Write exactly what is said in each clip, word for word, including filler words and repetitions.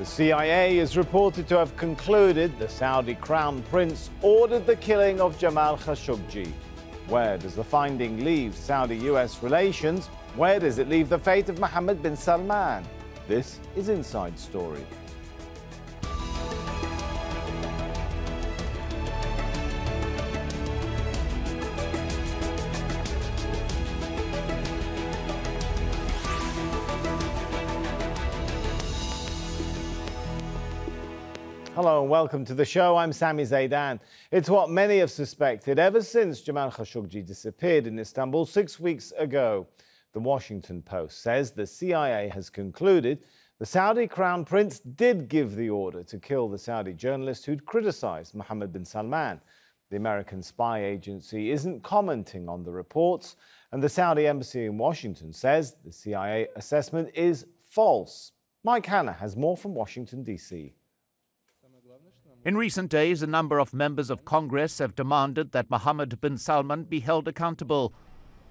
The C I A is reported to have concluded the Saudi Crown Prince ordered the killing of Jamal Khashoggi. Where does the finding leave Saudi U S relations? Where does it leave the fate of Mohammed bin Salman? This is Inside Story. Hello and welcome to the show. I'm Sami Zeidan. It's what many have suspected ever since Jamal Khashoggi disappeared in Istanbul six weeks ago. The Washington Post says the C I A has concluded the Saudi Crown Prince did give the order to kill the Saudi journalist who'd criticized Mohammed bin Salman. The American spy agency isn't commenting on the reports, and the Saudi embassy in Washington says the C I A assessment is false. Mike Hanna has more from Washington, D C. In recent days, a number of members of Congress have demanded that Mohammed bin Salman be held accountable,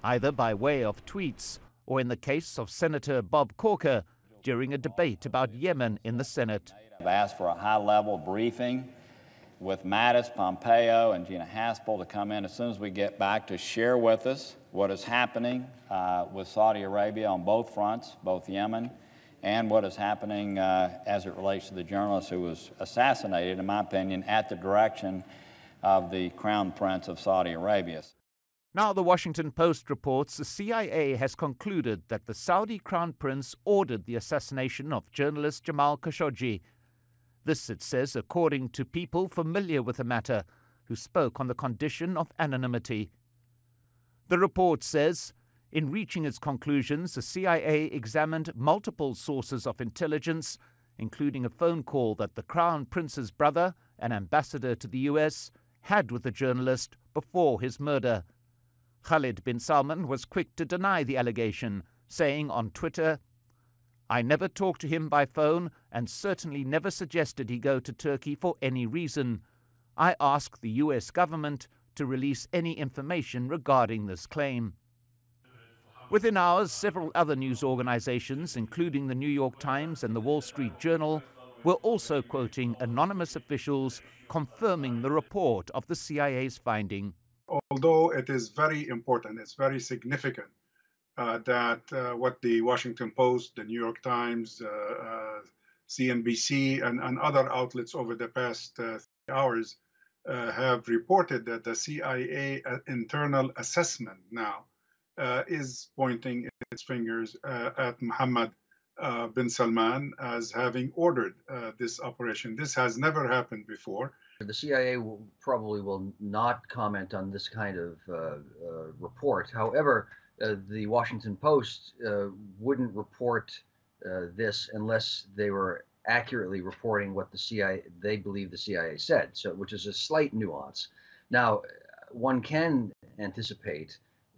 either by way of tweets or, in the case of Senator Bob Corker, during a debate about Yemen in the Senate. I've asked for a high-level briefing with Mattis, Pompeo, and Gina Haspel to come in as soon as we get back to share with us what is happening uh, with Saudi Arabia on both fronts, both Yemen and what is happening uh, as it relates to the journalist who was assassinated, in my opinion, at the direction of the Crown Prince of Saudi Arabia. Now the Washington Post reports the C I A has concluded that the Saudi Crown Prince ordered the assassination of journalist Jamal Khashoggi. This, it says, according to people familiar with the matter, who spoke on the condition of anonymity. The report says, in reaching its conclusions, the C I A examined multiple sources of intelligence, including a phone call that the Crown Prince's brother, an ambassador to the U S, had with the journalist before his murder. Khalid bin Salman was quick to deny the allegation, saying on Twitter, "I never talked to him by phone and certainly never suggested he go to Turkey for any reason. I ask the U S government to release any information regarding this claim." Within hours, several other news organizations, including the New York Times and the Wall Street Journal, were also quoting anonymous officials confirming the report of the C I A's finding. Although it is very important, it's very significant uh, that uh, what the Washington Post, the New York Times, uh, uh, C N B C, and, and other outlets over the past uh, three hours uh, have reported that the C I A internal assessment now Uh, is pointing its fingers uh, at Mohammed uh, bin Salman as having ordered uh, this operation. This has never happened before. The C I A will, probably will not comment on this kind of uh, uh, report. However, uh, the Washington Post uh, wouldn't report uh, this unless they were accurately reporting what the C I A, they believe the C I A said, so, which is a slight nuance. Now, one can anticipate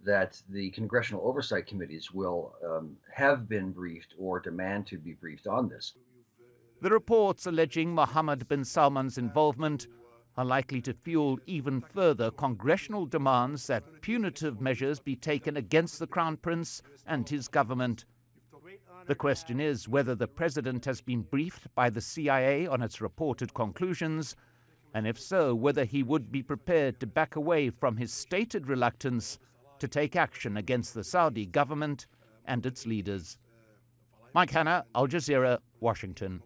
that the Congressional Oversight Committees will um, have been briefed or demand to be briefed on this. The reports alleging Mohammed bin Salman's involvement are likely to fuel even further congressional demands that punitive measures be taken against the Crown Prince and his government. The question is whether the president has been briefed by the C I A on its reported conclusions, and if so, whether he would be prepared to back away from his stated reluctance to take action against the Saudi government and its leaders. Mike Hanna, Al Jazeera, Washington.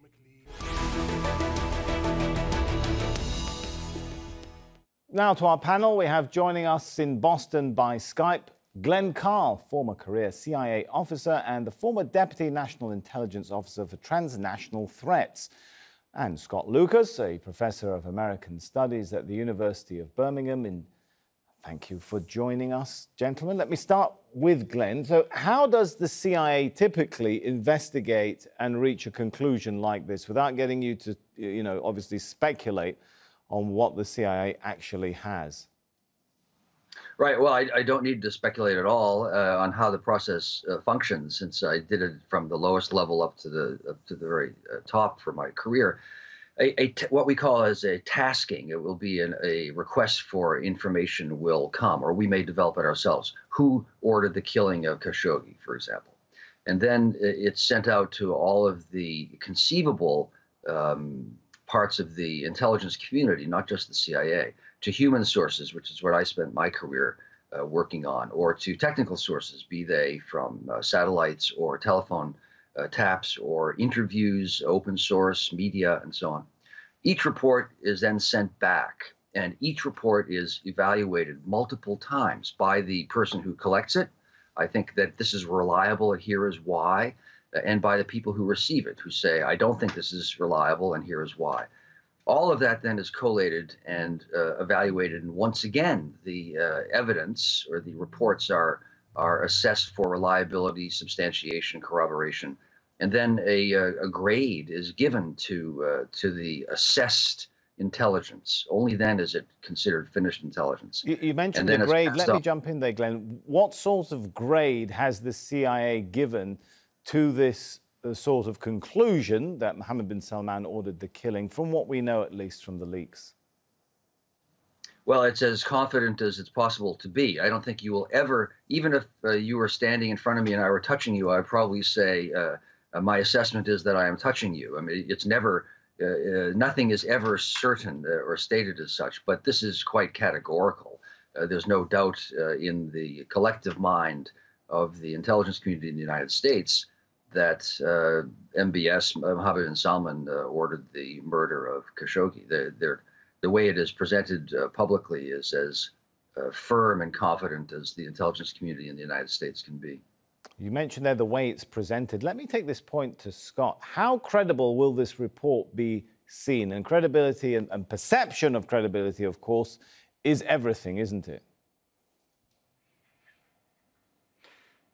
Now to our panel. We have joining us in Boston by Skype, Glenn Carle, former career C I A officer and the former Deputy National Intelligence Officer for Transnational Threats, and Scott Lucas, a professor of American Studies at the University of Birmingham in Thank you for joining us, gentlemen. Let me start with Glenn. So how does the C I A typically investigate and reach a conclusion like this without getting you to, you know, obviously speculate on what the C I A actually has? Right. Well, I, I don't need to speculate at all uh, on how the process uh, functions, since I did it from the lowest level up to the, up to the very uh, top for my career. A, a t what we call as a tasking. It will be an, a request for information will come, or we may develop it ourselves. Who ordered the killing of Khashoggi, for example? And then it's sent out to all of the conceivable um, parts of the intelligence community, not just the C I A, to human sources, which is what I spent my career uh, working on, or to technical sources, be they from uh, satellites or telephone uh, taps or interviews, open source, media, and so on. Each report is then sent back, and each report is evaluated multiple times by the person who collects it. I think that this is reliable, and here is why, and by the people who receive it, who say, I don't think this is reliable, and here is why. All of that then is collated and uh, evaluated, and once again, the uh, evidence or the reports are, are assessed for reliability, substantiation, corroboration, and then a, a grade is given to, uh, to the assessed intelligence. Only then is it considered finished intelligence. You, you mentioned the grade. Let me jump in there, Glenn. What sort of grade has the C I A given to this uh, sort of conclusion that Mohammed bin Salman ordered the killing, from what we know, at least from the leaks? Well, it's as confident as it's possible to be. I don't think you will ever, even if uh, you were standing in front of me and I were touching you, I'd probably say uh, uh, my assessment is that I am touching you. I mean, it's never, uh, uh, nothing is ever certain uh, or stated as such, but this is quite categorical. Uh, there's no doubt uh, in the collective mind of the intelligence community in the United States that uh, M B S, Mohammed bin Salman, uh, ordered the murder of Khashoggi. They're, they're, The way it is presented uh, publicly is as uh, firm and confident as the intelligence community in the United States can be. You mentioned there the way it's presented. Let me take this point to Scott. How credible will this report be seen? And credibility and, and perception of credibility, of course, is everything, isn't it?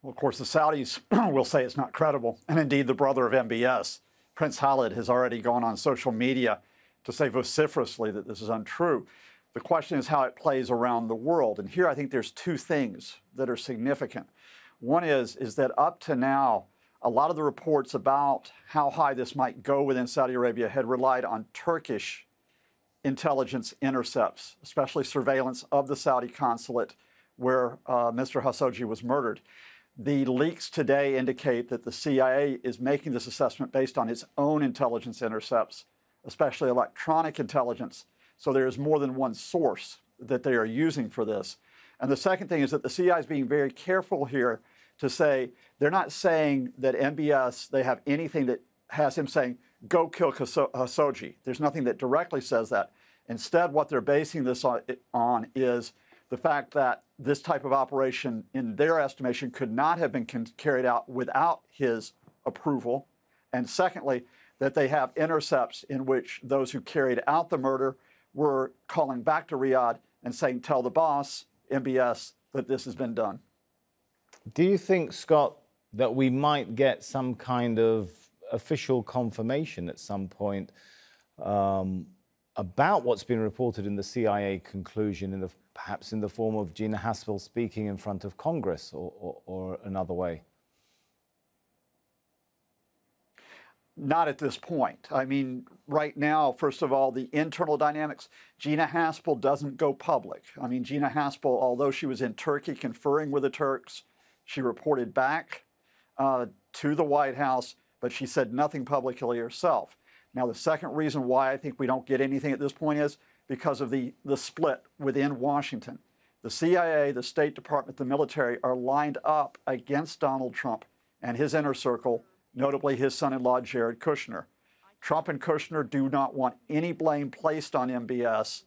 Well, of course, the Saudis will say it's not credible. And indeed, the brother of M B S, Prince Khalid, has already gone on social media to say vociferously that this is untrue. The question is how it plays around the world. And here I think there's two things that are significant. One is, is that up to now, a lot of the reports about how high this might go within Saudi Arabia had relied on Turkish intelligence intercepts, especially surveillance of the Saudi consulate where uh, Mister Khashoggi was murdered. The leaks today indicate that the C I A is making this assessment based on its own intelligence intercepts, especially electronic intelligence. So there is more than one source that they are using for this. And the second thing is that the C I A is being very careful here to say, they're not saying that M B S, they have anything that has him saying, go kill Khashoggi. There's nothing that directly says that. Instead, what they're basing this on, on is the fact that this type of operation, in their estimation, could not have been carried out without his approval. And secondly, that they have intercepts in which those who carried out the murder were calling back to Riyadh and saying, tell the boss, M B S, that this has been done. Do you think, Scott, that we might get some kind of official confirmation at some point um, about what's been reported in the C I A conclusion, in the, perhaps in the form of Gina Haspel speaking in front of Congress, or, or, or another way? Not at this point. I mean, right now, first of all, the internal dynamics, Gina Haspel doesn't go public. I mean, Gina Haspel, although she was in Turkey conferring with the Turks, she reported back uh, to the White House, but she said nothing publicly herself. Now, the second reason why I think we don't get anything at this point is because of the, the split within Washington. The C I A, the State Department, the military are lined up against Donald Trump and his inner circle, notably his son-in-law, Jared Kushner. Trump and Kushner do not want any blame placed on M B S.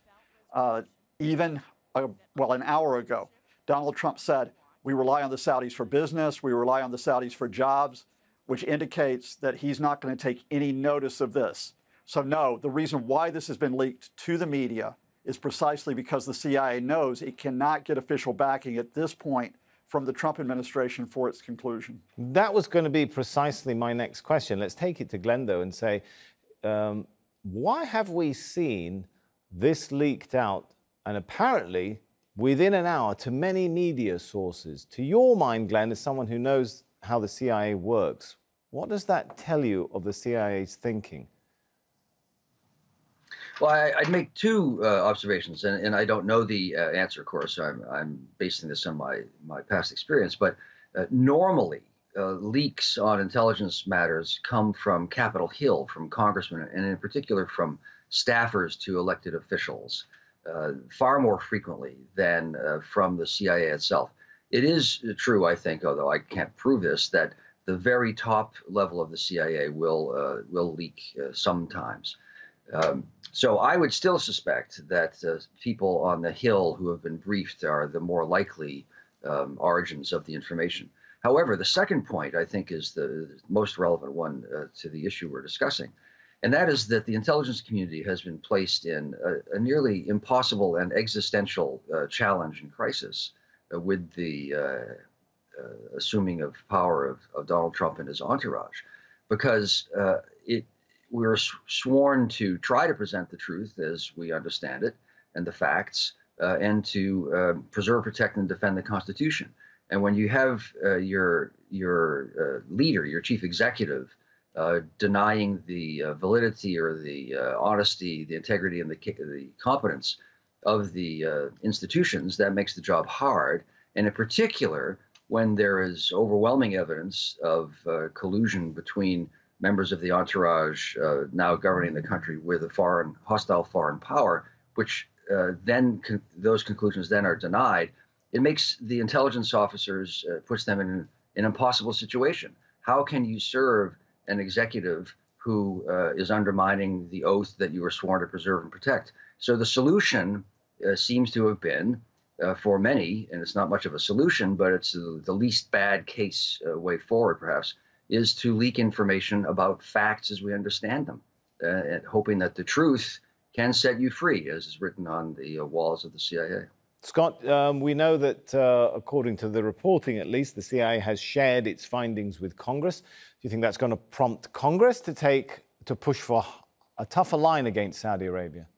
Uh, even, uh, well, an hour ago, Donald Trump said, we rely on the Saudis for business, we rely on the Saudis for jobs, which indicates that he's not going to take any notice of this. So no, the reason why this has been leaked to the media is precisely because the C I A knows it cannot get official backing at this point from the Trump administration for its conclusion. That was going to be precisely my next question. Let's take it to Glenn, though, and say, um, why have we seen this leaked out and apparently within an hour to many media sources? To your mind, Glenn, as someone who knows how the C I A works, what does that tell you of the C I A's thinking? Well, I, I'd make two uh, observations, and, and I don't know the uh, answer, of course. I'm, I'm basing this on my, my past experience, but uh, normally uh, leaks on intelligence matters come from Capitol Hill, from congressmen, and in particular from staffers to elected officials, uh, far more frequently than uh, from the C I A itself. It is true, I think, although I can't prove this, that the very top level of the C I A will uh, will leak uh, sometimes. Um, so I would still suspect that uh, people on the Hill who have been briefed are the more likely um, origins of the information. However, the second point, I think, is the most relevant one uh, to the issue we're discussing, and that is that the intelligence community has been placed in a, a nearly impossible and existential uh, challenge and crisis uh, with the uh, uh, assuming of power of, of Donald Trump and his entourage, because uh, it we were sworn to try to present the truth as we understand it and the facts, uh, and to uh, preserve, protect, and defend the Constitution. And when you have uh, your your uh, leader, your chief executive, uh, denying the uh, validity or the uh, honesty, the integrity, and the the competence of the uh, institutions, that makes the job hard. And in particular, when there is overwhelming evidence of uh, collusion between members of the entourage uh, now governing the country with a foreign, hostile foreign power, which uh, then con those conclusions then are denied, it makes the intelligence officers, uh, puts them in an, an impossible situation. How can you serve an executive who uh, is undermining the oath that you were sworn to preserve and protect? So the solution uh, seems to have been, uh, for many, and it's not much of a solution, but it's the, the least bad case uh, way forward, perhaps, is to leak information about facts as we understand them, uh, and hoping that the truth can set you free, as is written on the uh, walls of the C I A. Scott, um, we know that, uh, according to the reporting at least, the C I A has shared its findings with Congress. Do you think that's going to prompt Congress to take, to push for a tougher line against Saudi Arabia?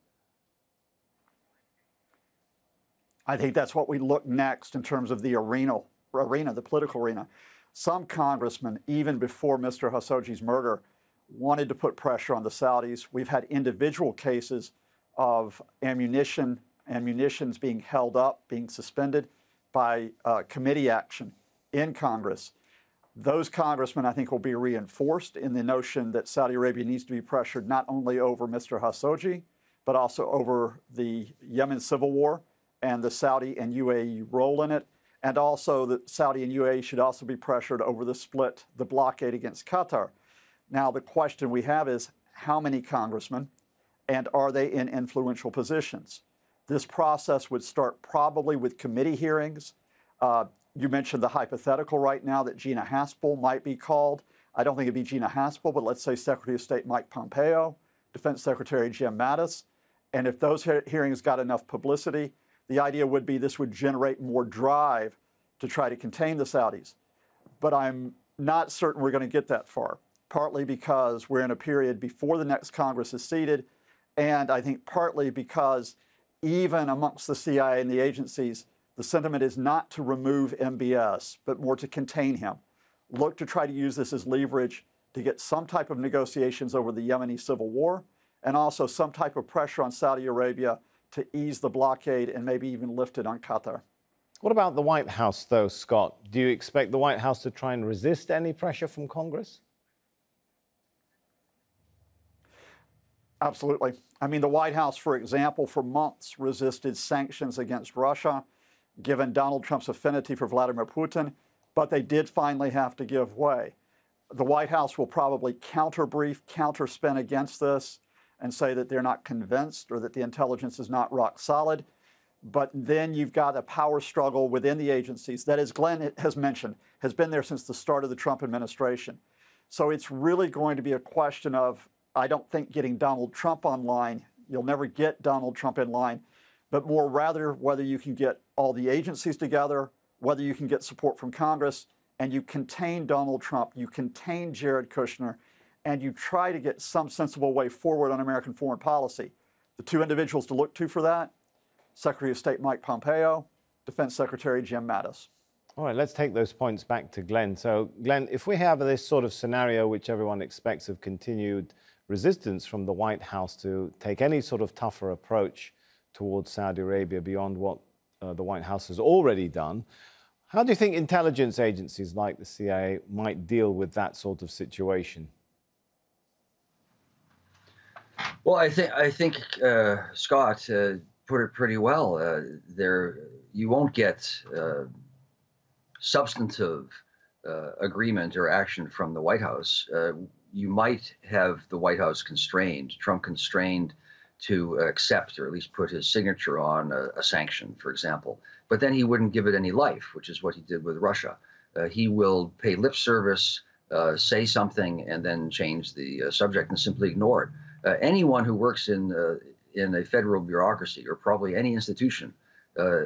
I think that's what we look next in terms of the arena, arena, the political arena. Some congressmen, even before Mister Khashoggi's murder, wanted to put pressure on the Saudis. We've had individual cases of ammunition, ammunitions being held up, being suspended by uh, committee action in Congress. Those congressmen, I think, will be reinforced in the notion that Saudi Arabia needs to be pressured not only over Mister Khashoggi, but also over the Yemen civil war and the Saudi and U A E role in it. And also that Saudi and U A E should also be pressured over the split, the blockade against Qatar. Now, the question we have is how many congressmen and are they in influential positions? This process would start probably with committee hearings. Uh, you mentioned the hypothetical right now that Gina Haspel might be called. I don't think it'd be Gina Haspel, but let's say Secretary of State Mike Pompeo, Defense Secretary Jim Mattis. And if those he- hearings got enough publicity, the idea would be this would generate more drive to try to contain the Saudis. But I'm not certain we're going to get that far, partly because we're in a period before the next Congress is seated, and I think partly because even amongst the C I A and the agencies, the sentiment is not to remove M B S, but more to contain him. Look to try to use this as leverage to get some type of negotiations over the Yemeni civil war, and also some type of pressure on Saudi Arabia to ease the blockade and maybe even lift it on Qatar. What about the White House, though, Scott? Do you expect the White House to try and resist any pressure from Congress? Absolutely. I mean, the White House, for example, for months resisted sanctions against Russia, given Donald Trump's affinity for Vladimir Putin, but they did finally have to give way. The White House will probably counterbrief, counterspin against this, and say that they're not convinced or that the intelligence is not rock solid. But then you've got a power struggle within the agencies that, as Glenn has mentioned, has been there since the start of the Trump administration. So it's really going to be a question of, I don't think getting Donald Trump online, you'll never get Donald Trump in line, but more rather whether you can get all the agencies together, whether you can get support from Congress, and you contain Donald Trump, you contain Jared Kushner, and you try to get some sensible way forward on American foreign policy. The two individuals to look to for that, Secretary of State Mike Pompeo, Defense Secretary Jim Mattis. All right, let's take those points back to Glenn. So, Glenn, if we have this sort of scenario which everyone expects of continued resistance from the White House to take any sort of tougher approach towards Saudi Arabia beyond what uh, the White House has already done, How do you think intelligence agencies like the C I A might deal with that sort of situation? Well, I think I think uh, Scott uh, put it pretty well. Uh, there, you won't get uh, substantive uh, agreement or action from the White House. Uh, you might have the White House constrained, Trump constrained, to accept or at least put his signature on a, a sanction, for example. But then he wouldn't give it any life, which is what he did with Russia. Uh, he will pay lip service, uh, say something, and then change the uh, subject and simply ignore it. Uh, anyone who works in uh, in a federal bureaucracy, or probably any institution, uh,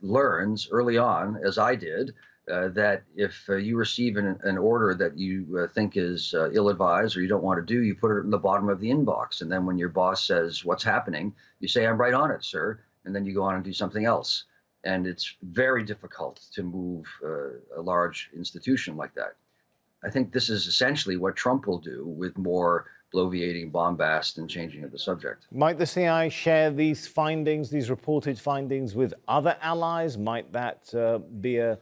learns early on, as I did, uh, that if uh, you receive an, an order that you uh, think is uh, ill-advised or you don't want to do, you put it in the bottom of the inbox. And then when your boss says, "What's happening?" you say, "I'm right on it, sir." And then you go on and do something else. And it's very difficult to move uh, a large institution like that. I think this is essentially what Trump will do, with more bloviating bombast and changing of the subject. Might the C I A share these findings, these reported findings, with other allies? Might that uh, be a,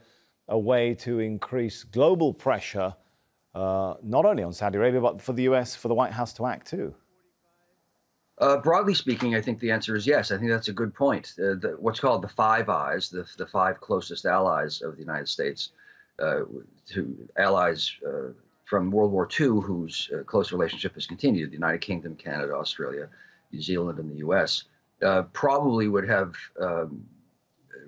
a way to increase global pressure, uh, not only on Saudi Arabia, but for the U S, for the White House to act too? Uh, broadly speaking, I think the answer is yes. I think that's a good point. Uh, the, what's called the Five Eyes, the, the five closest allies of the United States, uh, to allies uh, from World War Two, whose uh, close relationship has continued, the United Kingdom, Canada, Australia, New Zealand, and the U S, uh, probably would have um,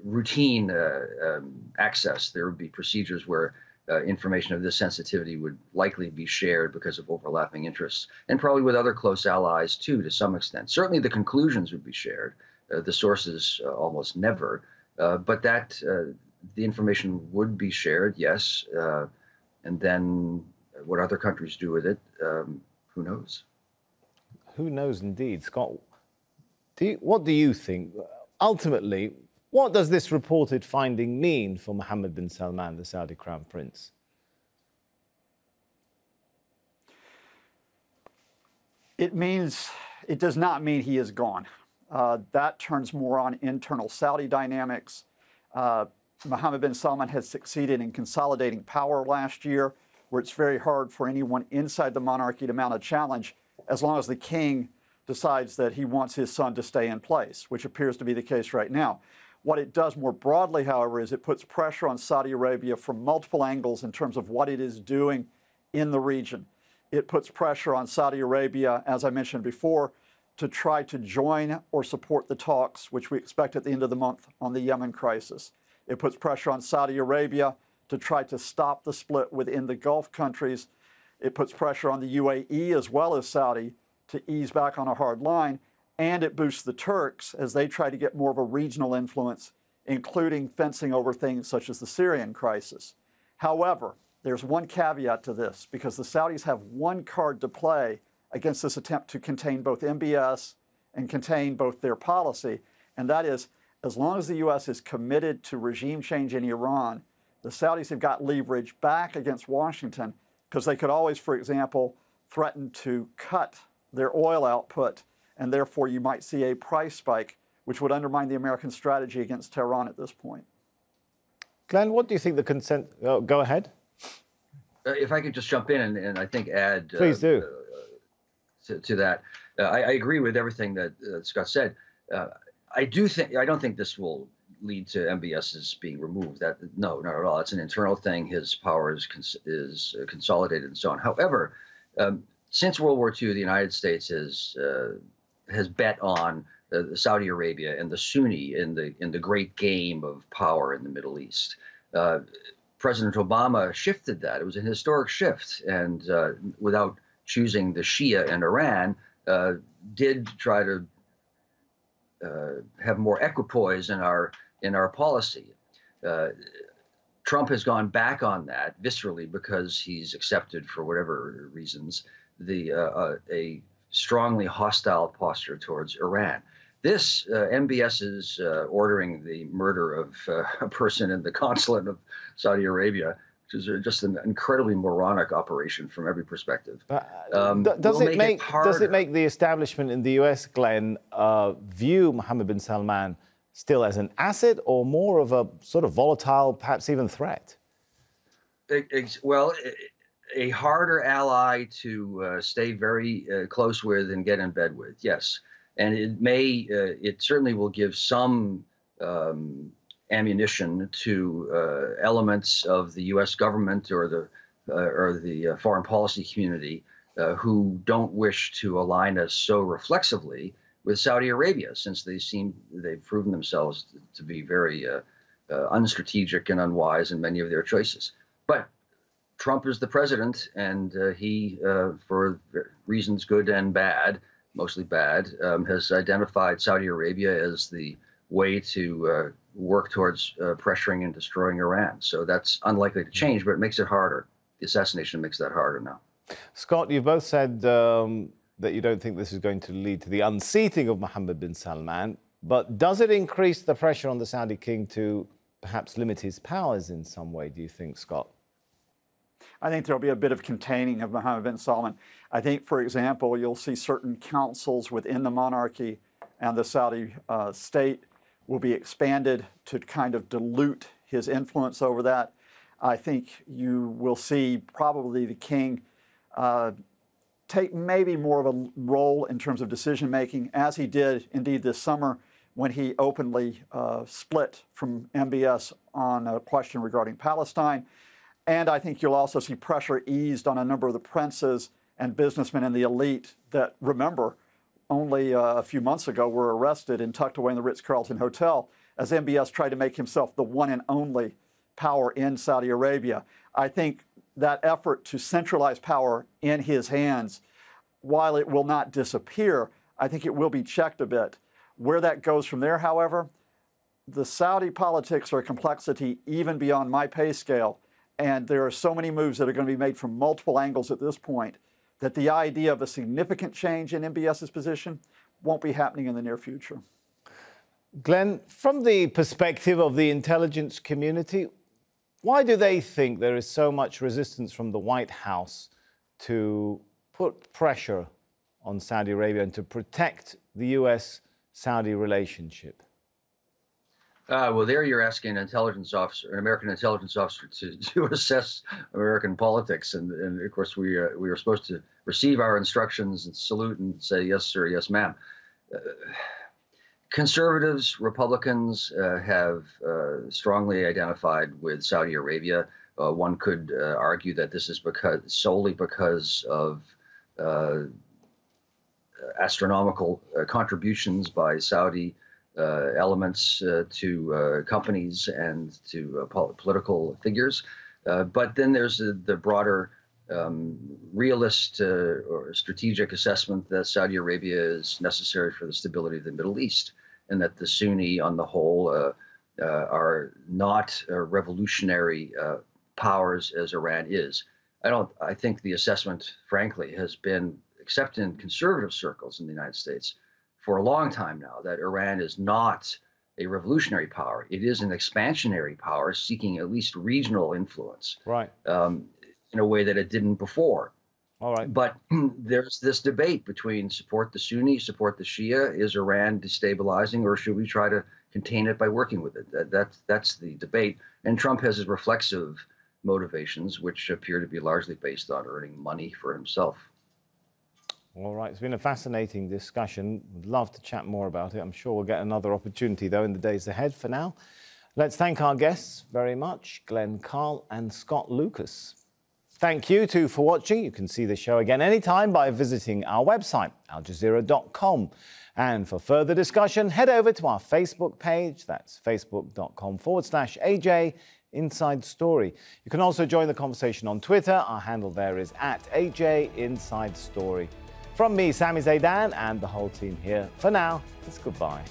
routine uh, um, access. There would be procedures where uh, information of this sensitivity would likely be shared because of overlapping interests, and probably with other close allies too, to some extent. Certainly the conclusions would be shared, uh, the sources uh, almost never, uh, but that uh, the information would be shared, yes, uh, and then what other countries do with it, um, who knows? Who knows indeed. Scott, do you, what do you think? Ultimately, what does this reported finding mean for Mohammed bin Salman, the Saudi Crown Prince? It means, it does not mean he is gone. Uh, that turns more on internal Saudi dynamics. Uh, Mohammed bin Salman has succeeded in consolidating power last year, where it's very hard for anyone inside the monarchy to mount a challenge as long as the king decides that he wants his son to stay in place, which appears to be the case right now. What it does more broadly, however, is it puts pressure on Saudi Arabia from multiple angles in terms of what it is doing in the region. It puts pressure on Saudi Arabia, as I mentioned before, to try to join or support the talks, which we expect at the end of the month, on the Yemen crisis. It puts pressure on Saudi Arabia to try to stop the split within the Gulf countries. It puts pressure on the U A E as well as Saudi to ease back on a hard line, and it boosts the Turks as they try to get more of a regional influence, including fencing over things such as the Syrian crisis. However, there's one caveat to this, because the Saudis have one card to play against this attempt to contain both M B S and contain both their policy, and that is, as long as the U S is committed to regime change in Iran, the Saudis have got leverage back against Washington, because they could always, for example, threaten to cut their oil output, and therefore you might see a price spike, which would undermine the American strategy against Tehran at this point. Glenn, what do you think the consent... Oh, go ahead. Uh, if I could just jump in and, and I think add... Please uh, do. Uh, to, to that. Uh, I, I agree with everything that uh, Scott said. Uh, I do think... I don't think this will lead to M B S's being removed. That no, not at all. It's an internal thing. His power is cons is consolidated and so on. However, um, since World War Two, the United States has uh, has bet on uh, Saudi Arabia and the Sunni in the in the great game of power in the Middle East. Uh, President Obama shifted that. It was a historic shift, and uh, without choosing the Shia and Iran, uh, did try to uh, have more equipoise in our in our policy. Uh, Trump has gone back on that viscerally because he's accepted, for whatever reasons, the uh, uh, a strongly hostile posture towards Iran. This uh, M B S's uh, ordering the murder of uh, a person in the consulate of Saudi Arabia, which is just an incredibly moronic operation from every perspective. Um, does, it make make, it does it make the establishment in the U S, Glenn, uh, view Mohammed bin Salman still as an asset or more of a sort of volatile, perhaps even threat? It, it, well, it, a harder ally to uh, stay very uh, close with and get in bed with, yes. And it may, uh, it certainly will give some um, ammunition to uh, elements of the U S government or the uh, or the uh, foreign policy community uh, who don't wish to align us so reflexively with Saudi Arabia, since they seem they've proven themselves to be very uh, uh, unstrategic and unwise in many of their choices. But Trump is the president, and uh, he, uh, for reasons good and bad, mostly bad, um, has identified Saudi Arabia as the way to uh, work towards uh, pressuring and destroying Iran. So that's unlikely to change, but it makes it harder. The assassination makes that harder now. Scott, you've both said um, that you don't think this is going to lead to the unseating of Mohammed bin Salman, but does it increase the pressure on the Saudi king to perhaps limit his powers in some way, do you think, Scott? I think there'll be a bit of containing of Mohammed bin Salman. I think, for example, you'll see certain councils within the monarchy and the Saudi uh, state will be expanded to kind of dilute his influence over that. I think you will see probably the king uh, take maybe more of a role in terms of decision-making, as he did indeed this summer when he openly uh, split from M B S on a question regarding Palestine. And I think you'll also see pressure eased on a number of the princes and businessmen and the elite that, remember, only uh, a few months ago were arrested and tucked away in the Ritz-Carlton Hotel as M B S tried to make himself the one and only power in Saudi Arabia. I think that effort to centralize power in his hands, while it will not disappear, I think it will be checked a bit. Where that goes from there, however, the Saudi politics are a complexity even beyond my pay scale. And there are so many moves that are going to be made from multiple angles at this point that the idea of a significant change in M B S's position won't be happening in the near future. Glenn, from the perspective of the intelligence community, why do they think there is so much resistance from the White House to put pressure on Saudi Arabia and to protect the U S Saudi relationship? Uh, well, there you're asking an intelligence officer, an American intelligence officer, to, to assess American politics, and, and of course we uh, we are supposed to receive our instructions and salute and say yes sir, yes ma'am. Uh, conservatives, Republicans uh, have uh, strongly identified with Saudi Arabia. Uh, one could uh, argue that this is because solely because of uh, astronomical uh, contributions by Saudi Uh, elements uh, to uh, companies and to uh, pol political figures. Uh, but then there's the, the broader um, realist uh, or strategic assessment that Saudi Arabia is necessary for the stability of the Middle East, and that the Sunni on the whole uh, uh, are not uh, revolutionary uh, powers as Iran is. I don't, I think the assessment, frankly, has been, except in conservative circles in the United States, for a long time now, that Iran is not a revolutionary power. It is an expansionary power seeking at least regional influence, right? Um, in a way that it didn't before. All right. But there's this debate between support the Sunni, support the Shia. Is Iran destabilizing, or should we try to contain it by working with it? That, that's, that's the debate. And Trump has his reflexive motivations, which appear to be largely based on earning money for himself. All right, it's been a fascinating discussion. Would love to chat more about it. I'm sure we'll get another opportunity, though, in the days ahead. For now, let's thank our guests very much, Glenn Carle and Scott Lucas. Thank you, too, for watching. You can see the show again anytime by visiting our website, al jazeera dot com. And for further discussion, head over to our Facebook page. That's facebook dot com forward slash A J Inside Story. You can also join the conversation on Twitter. Our handle there is at A J Inside Story. From me, Sami Zeidan, and the whole team here, for now, it's goodbye.